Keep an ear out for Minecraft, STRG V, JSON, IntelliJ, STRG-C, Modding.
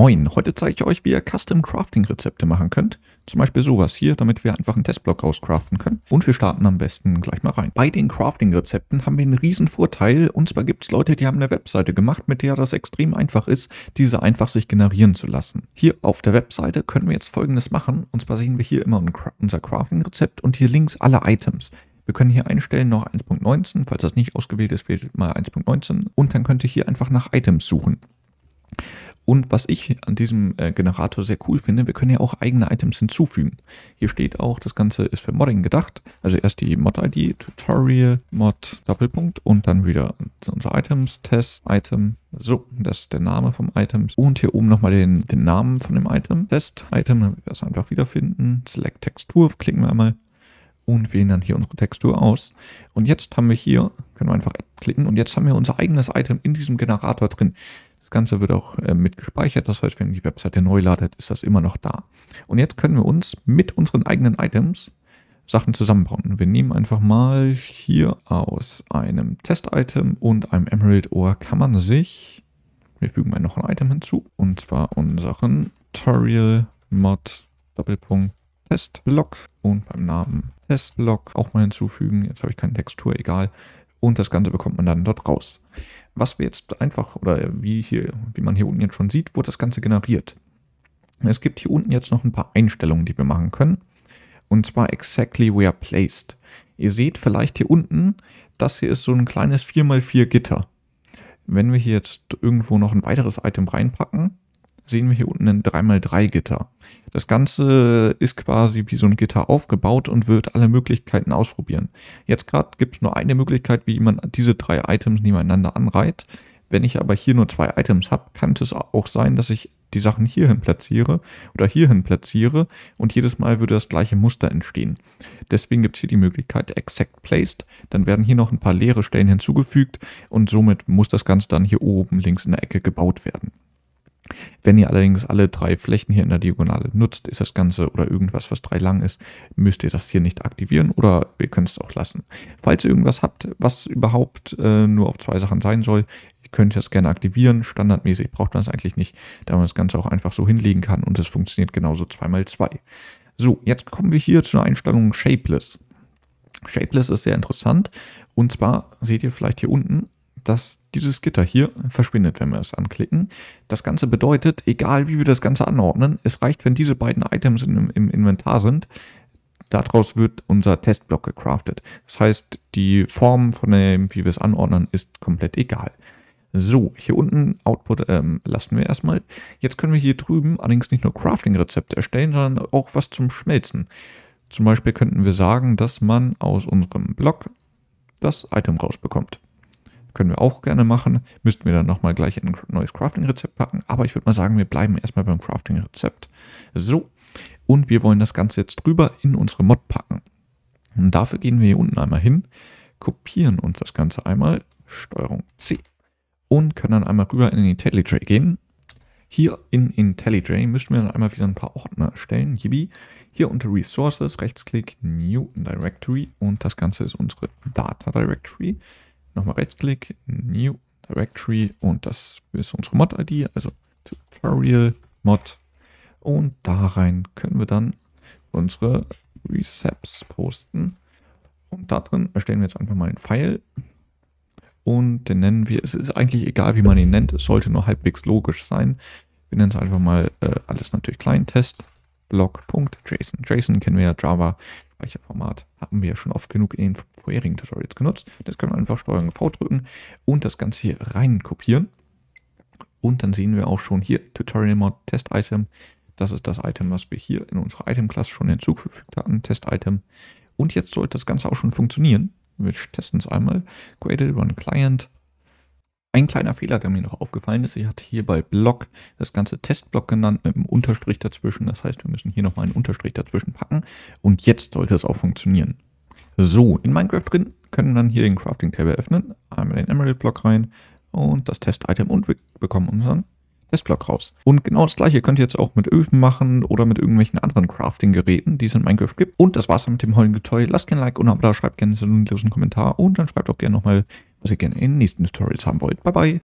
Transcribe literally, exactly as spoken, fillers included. Moin, heute zeige ich euch, wie ihr Custom Crafting Rezepte machen könnt. Zum Beispiel sowas hier, damit wir einfach einen Testblock rauscraften können. Und wir starten am besten gleich mal rein. Bei den Crafting Rezepten haben wir einen riesen Vorteil. Und zwar gibt es Leute, die haben eine Webseite gemacht, mit der das extrem einfach ist, diese einfach sich generieren zu lassen. Hier auf der Webseite können wir jetzt Folgendes machen. Und zwar sehen wir hier immer unser Crafting Rezept und hier links alle Items. Wir können hier einstellen noch eins Punkt neunzehn, falls das nicht ausgewählt ist, wählt mal eins Punkt neunzehn. Und dann könnt ihr hier einfach nach Items suchen. Und was ich an diesem äh, Generator sehr cool finde, wir können ja auch eigene Items hinzufügen. Hier steht auch, das Ganze ist für Modding gedacht. Also erst die Mod-I D, Tutorial, Mod, Doppelpunkt und dann wieder unsere Items, Test, Item. So, das ist der Name vom Item. Und hier oben nochmal den, den Namen von dem Item. Test, Item, das einfach wiederfinden. Select Textur, klicken wir einmal und wählen dann hier unsere Textur aus. Und jetzt haben wir hier, können wir einfach klicken und jetzt haben wir unser eigenes Item in diesem Generator drin. Das Ganze wird auch äh, mit gespeichert, das heißt, wenn die Webseite neu ladet, ist das immer noch da. Und jetzt können wir uns mit unseren eigenen Items Sachen zusammenbauen. Wir nehmen einfach mal hier aus einem Test-Item und einem Emerald-Ohr kann man sich, wir fügen mal noch ein Item hinzu, und zwar unseren Tutorial-Mod-Doppelpunkt-Test-Block und beim Namen Test-Block auch mal hinzufügen. Jetzt habe ich keine Textur, egal. Und das Ganze bekommt man dann dort raus. Was wir jetzt einfach, oder wie, hier, wie man hier unten jetzt schon sieht, wurde das Ganze generiert. Es gibt hier unten jetzt noch ein paar Einstellungen, die wir machen können. Und zwar exactly where placed. Ihr seht vielleicht hier unten, das hier ist so ein kleines vier mal vier Gitter. Wenn wir hier jetzt irgendwo noch ein weiteres Item reinpacken, sehen wir hier unten ein drei mal drei Gitter. Das Ganze ist quasi wie so ein Gitter aufgebaut und wird alle Möglichkeiten ausprobieren. Jetzt gerade gibt es nur eine Möglichkeit, wie man diese drei Items nebeneinander anreiht. Wenn ich aber hier nur zwei Items habe, kann es auch sein, dass ich die Sachen hierhin platziere oder hierhin platziere und jedes Mal würde das gleiche Muster entstehen. Deswegen gibt es hier die Möglichkeit Exact Placed, dann werden hier noch ein paar leere Stellen hinzugefügt und somit muss das Ganze dann hier oben links in der Ecke gebaut werden. Wenn ihr allerdings alle drei Flächen hier in der Diagonale nutzt, ist das Ganze oder irgendwas, was drei lang ist, müsst ihr das hier nicht aktivieren oder ihr könnt es auch lassen. Falls ihr irgendwas habt, was überhaupt äh, nur auf zwei Sachen sein soll, könnt ihr das gerne aktivieren. Standardmäßig braucht man es eigentlich nicht, da man das Ganze auch einfach so hinlegen kann und es funktioniert genauso zwei mal zwei. So, jetzt kommen wir hier zu einer Einstellung Shapeless. Shapeless ist sehr interessant und zwar seht ihr vielleicht hier unten, dass dieses Gitter hier verschwindet, wenn wir es anklicken. Das Ganze bedeutet, egal wie wir das Ganze anordnen, es reicht, wenn diese beiden Items im, im Inventar sind, daraus wird unser Testblock gecraftet. Das heißt, die Form von dem, wie wir es anordnen, ist komplett egal. So, hier unten Output ähm, lassen wir erstmal. Jetzt können wir hier drüben allerdings nicht nur Crafting-Rezepte erstellen, sondern auch was zum Schmelzen. Zum Beispiel könnten wir sagen, dass man aus unserem Block das Item rausbekommt. Können wir auch gerne machen, müssten wir dann nochmal gleich ein neues Crafting-Rezept packen, aber ich würde mal sagen, wir bleiben erstmal beim Crafting-Rezept. So, und wir wollen das Ganze jetzt drüber in unsere Mod packen. Und dafür gehen wir hier unten einmal hin, kopieren uns das Ganze einmal, Steuerung C, und können dann einmal rüber in IntelliJ gehen. Hier in IntelliJ müssen wir dann einmal wieder ein paar Ordner erstellen, Yibi. Hier unter Resources, Rechtsklick, New Directory und das Ganze ist unsere Data Directory. Nochmal Rechtsklick, New Directory und das ist unsere Mod-I D, also Tutorial Mod. Und da rein können wir dann unsere Recepts posten. Und da drin erstellen wir jetzt einfach mal einen File. Und den nennen wir, es ist eigentlich egal, wie man ihn nennt, es sollte nur halbwegs logisch sein. Wir nennen es einfach mal äh, alles natürlich klein, Test, Block.json. JSON kennen wir ja, Java, Speicherformat haben wir ja schon oft genug in den vorherigen Tutorials genutzt. Jetzt können wir einfach Steuerung V drücken und das Ganze hier rein kopieren. Und dann sehen wir auch schon hier Tutorial Mod Test Item. Das ist das Item, was wir hier in unserer Item-Klasse schon hinzugefügt hatten, Test Item. Und jetzt sollte das Ganze auch schon funktionieren. Wir testen es einmal. Created Run Client. Ein kleiner Fehler, der mir noch aufgefallen ist, ich hatte hier bei Block das ganze Testblock genannt mit einem Unterstrich dazwischen. Das heißt, wir müssen hier nochmal einen Unterstrich dazwischen packen und jetzt sollte es auch funktionieren. So, in Minecraft drin können wir dann hier den Crafting Tab öffnen, einmal den Emerald Block rein und das Test-Item und wir bekommen unseren Testblock raus. Und genau das gleiche könnt ihr jetzt auch mit Öfen machen oder mit irgendwelchen anderen Crafting-Geräten, die es in Minecraft gibt. Und das war's dann mit dem heutigen Tutorial. Lasst gerne ein Like und ein Abo da, schreibt gerne einen sinnlosen Kommentar und dann schreibt auch gerne nochmal, was ihr gerne in den nächsten Tutorials haben wollt. Bye bye!